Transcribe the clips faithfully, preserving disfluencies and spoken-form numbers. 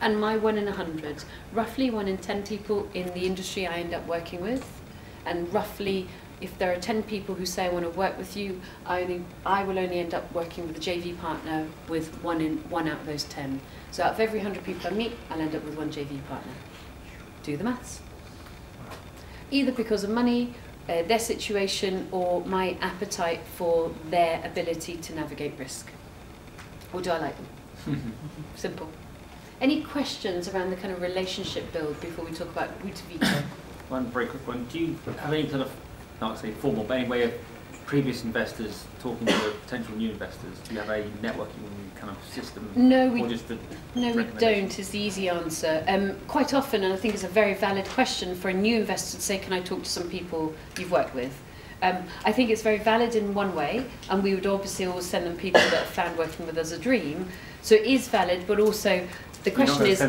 and my one in a hundred. Roughly one in ten people in the industry I end up working with, and roughly if there are ten people who say I want to work with you, I, only, I will only end up working with a J V partner with one, in, one out of those ten. So out of every one hundred people I meet, I'll end up with one J V partner. Do the maths. Either because of money, uh, their situation, or my appetite for their ability to navigate risk. Or do I like them? Simple. Any questions around the kind of relationship build before we talk about Route Vita? One very quick one. Do you have any kind of, not say formal, but any way of previous investors talking to potential new investors? Do you have a networking kind of system? No, we, or just the no, we don't is the easy answer. Um, quite often, and I think it's a very valid question for a new investor to say, can I talk to some people you've worked with? Um, I think it's very valid in one way, and we would obviously always send them people that have found working with us a dream. So it is valid, but also the question is,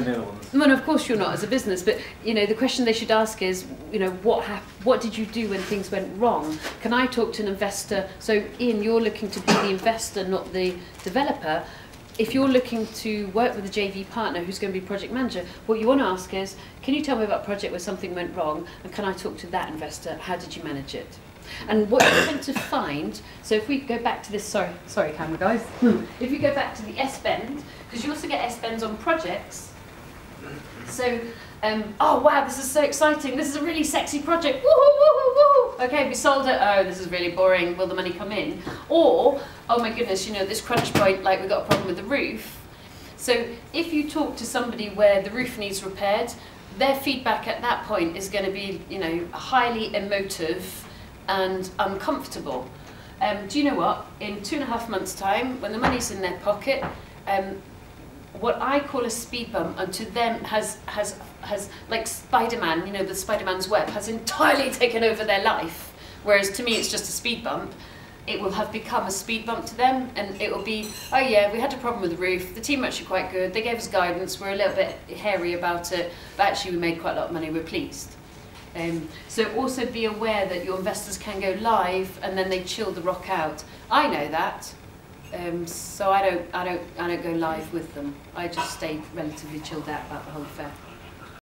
well, of course you're not as a business, but you know the question they should ask is, you know, what hap what did you do when things went wrong? Can I talk to an investor? So Ian, you're looking to be the investor, not the developer. If you're looking to work with a J V partner who's going to be project manager, what you want to ask is, can you tell me about a project where something went wrong, and can I talk to that investor? How did you manage it? And what you tend to find, so if we go back to this, sorry, sorry camera guys, hmm. if you go back to the S-bend, because you also get S-bends on projects, so, um, oh wow, this is so exciting, this is a really sexy project, woohoo, woohoo, woohoo, okay, we sold it, oh, this is really boring, will the money come in? Or, oh my goodness, you know, this crunch point, like we've got a problem with the roof. So if you talk to somebody where the roof needs repaired, their feedback at that point is going to be, you know, highly emotive and uncomfortable. Um, do you know what? In two and a half months' time, when the money's in their pocket, um, what I call a speed bump, and to them has has has like Spider-Man, you know, the Spider-Man's web has entirely taken over their life. Whereas to me, it's just a speed bump. It will have become a speed bump to them, and it will be, oh yeah, we had a problem with the roof. The team were actually quite good. They gave us guidance. We're a little bit hairy about it, but actually we made quite a lot of money. We're pleased. Um, so also be aware that your investors can go live and then they chill the rock out. I know that, um, so I don't, I don't, I don't go live with them. I just stay relatively chilled out about the whole affair.